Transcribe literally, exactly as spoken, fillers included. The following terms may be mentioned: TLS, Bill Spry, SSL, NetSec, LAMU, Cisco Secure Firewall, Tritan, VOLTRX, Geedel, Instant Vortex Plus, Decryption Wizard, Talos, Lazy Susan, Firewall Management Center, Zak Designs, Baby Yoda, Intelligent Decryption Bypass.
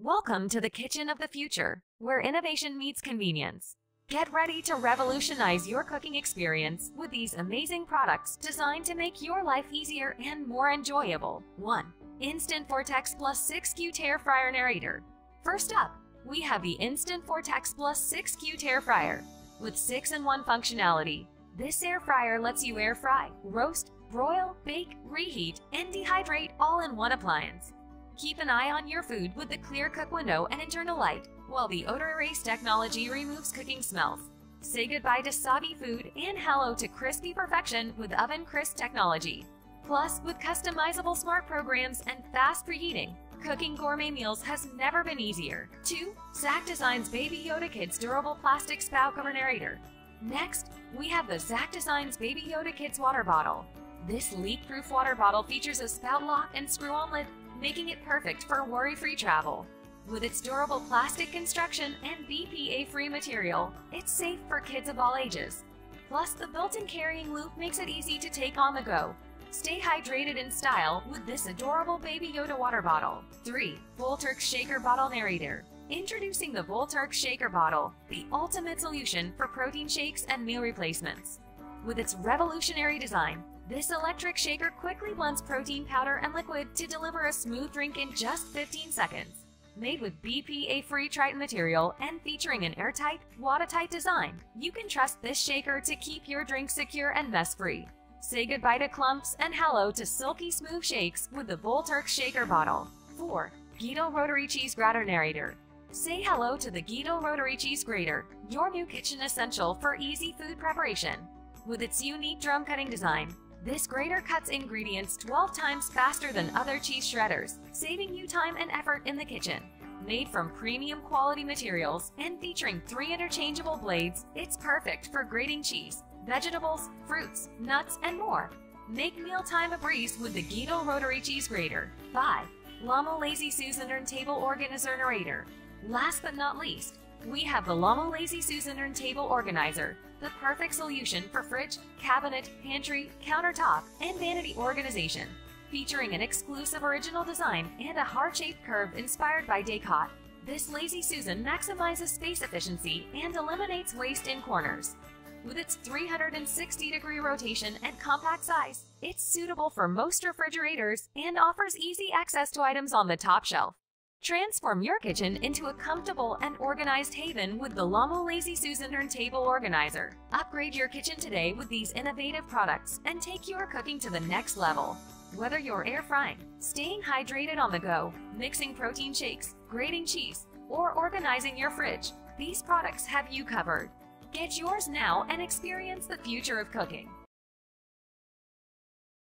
Welcome to the kitchen of the future, where innovation meets convenience. Get ready to revolutionize your cooking experience with these amazing products designed to make your life easier and more enjoyable. one. Instant Vortex Plus six Q Air Fryer Narrator. First up, we have the Instant Vortex Plus six Q Air Fryer. With six in one functionality, this air fryer lets you air fry, roast, broil, bake, reheat, and dehydrate all in one appliance. Keep an eye on your food with the clear cook window and internal light, while the odor erase technology removes cooking smells. Say goodbye to soggy food and hello to crispy perfection with Oven Crisp technology. Plus, with customizable smart programs and fast preheating, cooking gourmet meals has never been easier. two. Zak Designs Baby Yoda Kids Durable Plastic Spout Cover Narrator. Next, we have the Zak Designs Baby Yoda Kids Water Bottle. This leak-proof water bottle features a spout lock and screw-on lid, making it perfect for worry-free travel. With its durable plastic construction and B P A-free material, it's safe for kids of all ages. Plus, the built-in carrying loop makes it easy to take on the go. Stay hydrated in style with this adorable Baby Yoda water bottle. three. VOLTRX Shaker Bottle Narrator. Introducing the VOLTRX Shaker Bottle, the ultimate solution for protein shakes and meal replacements. With its revolutionary design, this electric shaker quickly blends protein powder and liquid to deliver a smooth drink in just fifteen seconds. Made with B P A-free Tritan material and featuring an airtight, watertight design, you can trust this shaker to keep your drink secure and mess-free. Say goodbye to clumps and hello to silky smooth shakes with the VOLTRX Shaker Bottle. four. Geedel Rotary Cheese Grater Narrator. Say hello to the Geedel Rotary Cheese Grater, your new kitchen essential for easy food preparation. With its unique drum cutting design, this grater cuts ingredients twelve times faster than other cheese shredders, saving you time and effort in the kitchen. Made from premium quality materials and featuring three interchangeable blades, it's perfect for grating cheese, vegetables, fruits, nuts, and more. Make mealtime a breeze with the Geedel Rotary Cheese Grater. five. LAMU Lazy Susan Turntable Organizer Narrator. Last but not least, we have the LAMU Lazy Susan Turntable Organizer, the perfect solution for fridge, cabinet, pantry, countertop, and vanity organization. Featuring an exclusive original design and a heart-shaped curve inspired by Decot, this Lazy Susan maximizes space efficiency and eliminates waste in corners. With its three hundred sixty degree rotation and compact size, it's suitable for most refrigerators and offers easy access to items on the top shelf. Transform your kitchen into a comfortable and organized haven with the LAMU Lazy Susan Turntable Organizer. Upgrade your kitchen today with these innovative products and take your cooking to the next level. Whether you're air frying, staying hydrated on the go, mixing protein shakes, grating cheese, or organizing your fridge, these products have you covered. Get yours now and experience the future of cooking.